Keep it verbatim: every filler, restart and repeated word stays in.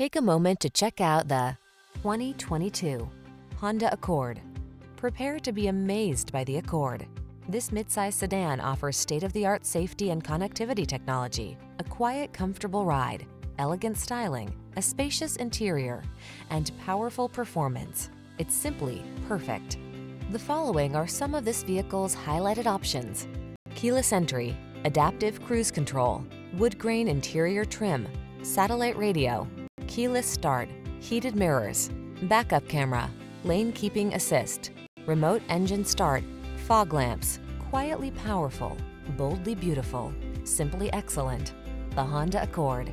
Take a moment to check out the twenty twenty-two Honda Accord. Prepare to be amazed by the Accord. This midsize sedan offers state-of-the-art safety and connectivity technology, a quiet, comfortable ride, elegant styling, a spacious interior, and powerful performance. It's simply perfect. The following are some of this vehicle's highlighted options: keyless entry, adaptive cruise control, wood grain interior trim, satellite radio, keyless start, heated mirrors, backup camera, lane keeping assist, remote engine start, fog lamps. Quietly powerful, boldly beautiful, simply excellent. The Honda Accord.